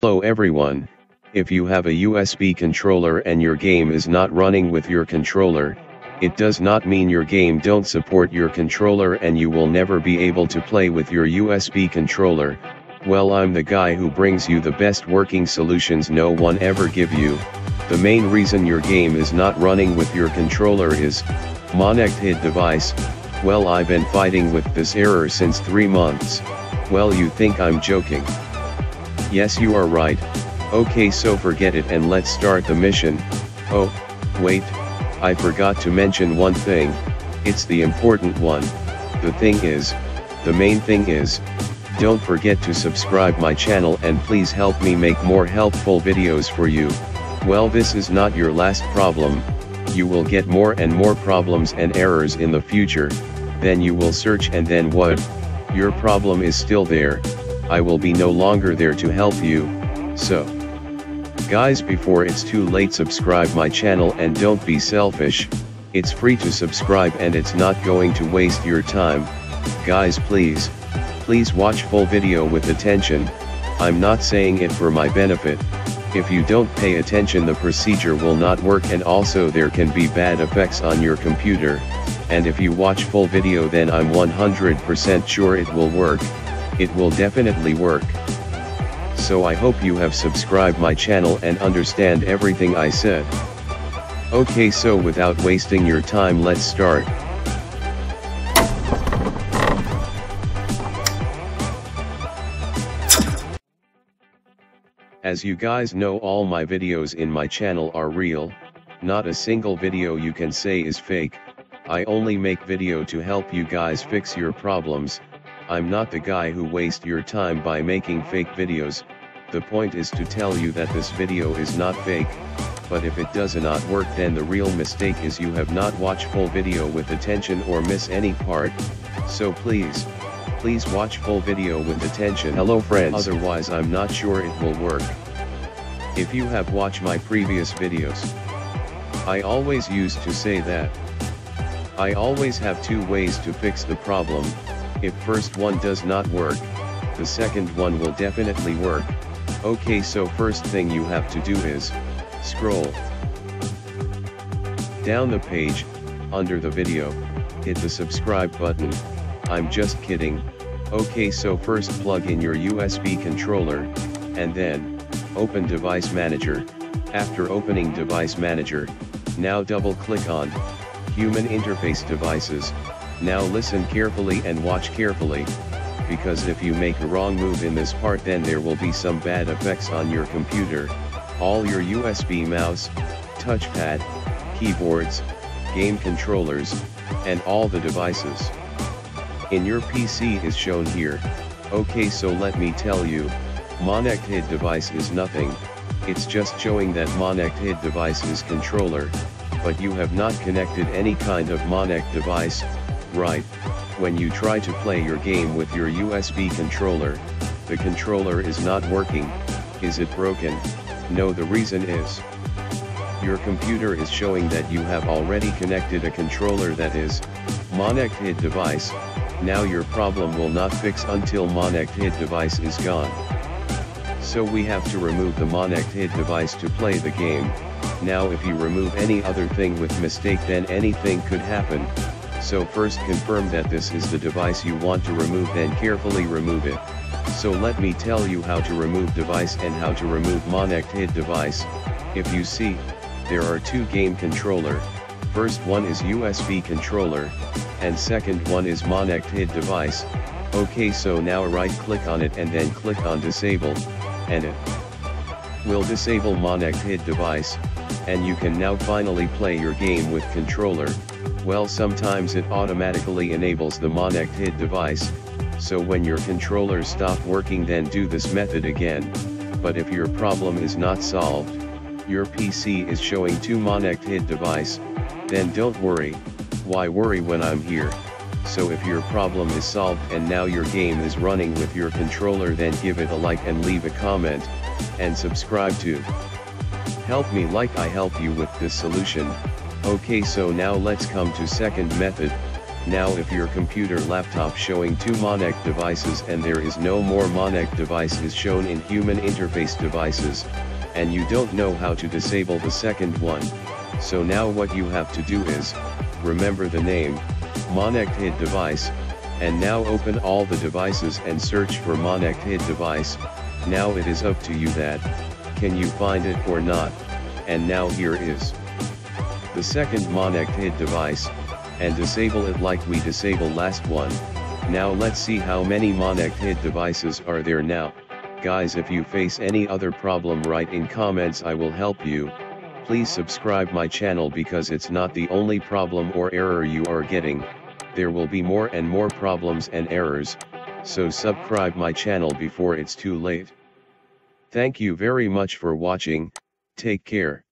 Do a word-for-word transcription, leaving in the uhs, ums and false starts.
Hello everyone, if you have a U S B controller and your game is not running with your controller, it does not mean your game don't support your controller and you will never be able to play with your U S B controller. Well, I'm the guy who brings you the best working solutions no one ever give you. The main reason your game is not running with your controller is Monect H I D device. Well, I've been fighting with this error since three months. Well, you think I'm joking? Yes, you are right. Okay, so forget it and let's start the mission. Oh, wait, I forgot to mention one thing. It's the important one. The thing is, the main thing is, don't forget to subscribe my channel and please help me make more helpful videos for you. Well, this is not your last problem. You will get more and more problems and errors in the future. Then you will search and then what? Your problem is still there. I will be no longer there to help you. So, guys, before it's too late, subscribe my channel and don't be selfish. It's free to subscribe and it's not going to waste your time. Guys, please, please watch full video with attention. I'm not saying it for my benefit. If you don't pay attention, the procedure will not work and also there can be bad effects on your computer. And if you watch full video, then I'm one hundred percent sure it will work. It will definitely work. So I hope you have subscribed my channel and understand everything I said. Okay, so without wasting your time, let's start. As you guys know, all my videos in my channel are real. Not a single video you can say is fake. I only make video to help you guys fix your problems. I'm not the guy who wastes your time by making fake videos. The point is to tell you that this video is not fake, but if it does not work, then the real mistake is you have not watched full video with attention or miss any part. So please, please watch full video with attention. Hello friends, otherwise I'm not sure it will work. If you have watched my previous videos, I always used to say that I always have two ways to fix the problem. If first one does not work, the second one will definitely work. Okay, so first thing you have to do is, scroll down the page, under the video, hit the subscribe button. I'm just kidding. Okay, so first plug in your U S B controller, and then, open device manager. After opening device manager, now double click on, human interface devices. Now listen carefully and watch carefully, because if you make a wrong move in this part, then there will be some bad effects on your computer. All your U S B mouse, touchpad, keyboards, game controllers, and all the devices in your P C is shown here. Okay, so let me tell you, Monect H I D device is nothing. It's just showing that Monect H I D device is controller, but you have not connected any kind of Monect device. Right, when you try to play your game with your U S B controller, the controller is not working. Is it broken? No, the reason is, your computer is showing that you have already connected a controller that is, Monect H I D device. Now your problem will not fix until Monect H I D device is gone. So we have to remove the Monect H I D device to play the game. Now if you remove any other thing with mistake, then anything could happen. So first confirm that this is the device you want to remove, then carefully remove it. So let me tell you how to remove device and how to remove Monect H I D device. If you see, there are two game controller. First one is U S B controller, and second one is Monect H I D device. Okay, so now right click on it and then click on disable, and it will disable Monect H I D device, and you can now finally play your game with controller. Well, sometimes it automatically enables the Monect H I D device, so when your controller stops working, then do this method again. But if your problem is not solved, your P C is showing two Monect H I D device, then don't worry. Why worry when I'm here? So if your problem is solved and now your game is running with your controller, then give it a like and leave a comment, and subscribe to help me like I help you with this solution. Okay, so now let's come to second method. Now if your computer laptop showing two Monect devices and there is no more Monect device is shown in human interface devices, and you don't know how to disable the second one, so now what you have to do is, remember the name, Monect H I D device, and now open all the devices and search for Monect H I D device. Now it is up to you that, can you find it or not, and now here is the second Monect H I D device, and disable it like we disable last one. Now let's see how many Monect H I D devices are there now. Guys, if you face any other problem, write in comments, I will help you. Please subscribe my channel because it's not the only problem or error you are getting. There will be more and more problems and errors, so subscribe my channel before it's too late. Thank you very much for watching, take care.